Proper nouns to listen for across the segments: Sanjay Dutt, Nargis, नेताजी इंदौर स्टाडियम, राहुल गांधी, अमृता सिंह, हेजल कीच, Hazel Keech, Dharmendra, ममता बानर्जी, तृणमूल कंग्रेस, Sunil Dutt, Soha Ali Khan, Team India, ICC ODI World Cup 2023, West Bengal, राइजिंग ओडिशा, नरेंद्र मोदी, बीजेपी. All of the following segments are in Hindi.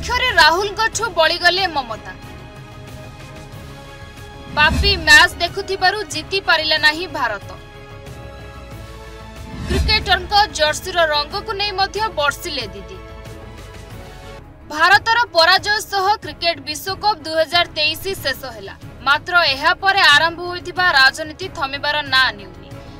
पक्षरे राहुल बलिगले ममता बापी मैच देखुथिबारु जीति पारिला नाही भारत। क्रिकेटर जर्सी रंग को नहीं मध्य बर्षिले दीदी। भारतर पराजय सह क्रिकेट विश्वकप 2023 शेष है, मात्र एहा परे आरंभ होइथिबा राजनीति थमेबार ना नेउनी।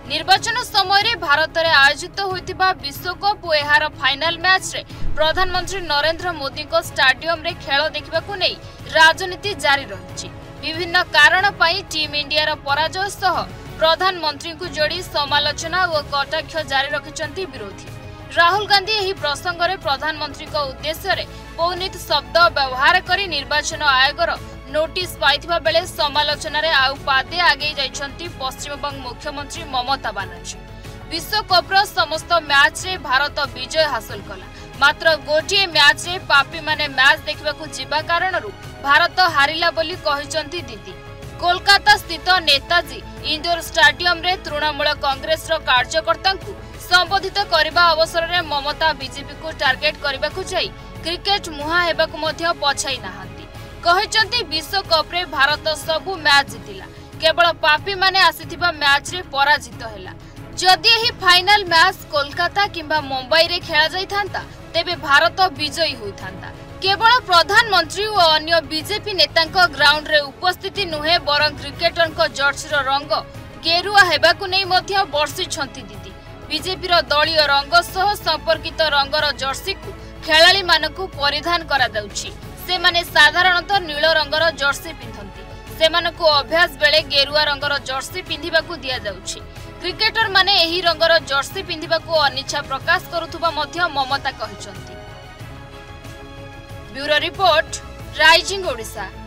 निर्वाचन समय भारत में आयोजित होइथिबा विश्वकप और एहार फाइनाल मैच रे प्रधानमंत्री नरेंद्र मोदी को स्टाडियम रे खेल देखा नहीं राजनीति जारी रही। विभिन्न कारण पर टीम इंडिया पराजय सह प्रधानमंत्री को जोड़ी समालोचना और कटाक्ष जारी रखिंट विरोधी। राहुल गांधी यही प्रसंग में प्रधानमंत्री उद्देश्य रे पौनित शब्द व्यवहार कर निर्वाचन आयोगर नोटिस पाइथिबा बेले समालोचन रे आउ पादे आगे जाइछंती पश्चिमबंग मुख्यमंत्री ममता बानर्जी। विश्वकप्र समस्त मैच रे भारत विजय हासिल कला, मात्र गोटे मैच रे पापी माने मैच देखा जावा कारण भारत हारिला बोली कहिसंती दीदी। कोलकाता स्थित नेताजी इंदौर स्टाडियम रे तृणमूल कंग्रेस रो कार्यकर्ता संबोधित करने अवसर में ममता बीजेपी को टार्गेट करने को जाई क्रिकेट मुहा होगा पछाई नहांती। विश्वकप रे भारत सबू मैच जीतिला, केवल पापी माने आसीथिबा मैच रे पराजित हैला। जदि एही फाइनाल मैच कोलकाता किंबा मुंबई रे खेला जाइथांता तेबे भारत विजयी होइथांता। केवल प्रधानमंत्री और अन्य बीजेपी नेता ग्राउंड रे उपस्थिति नुहे बरं क्रिकेटर जर्सी रंग गेरुआ हेबाकु नै मध्य बर्षि छंती दीदी। बीजेपी दलीय रंग सह संपर्कित रंगर जर्सी को खेलाड़ी मानकु परिधान करा दउछि। सेमाने साधारणतः नील रंगर जर्सी पिंधती, सेमानकु अभ्यास बेले गेरुआ रंगर जर्सी पिंधिबाकु दिया जाउछि। क्रिकेटर माने एही रंगर जर्सी पिंधिबाकु अनिच्छा प्रकाश करुथुबा मध्य ममता कहिसंती। Bureau report, राइजिंग ओडिशा।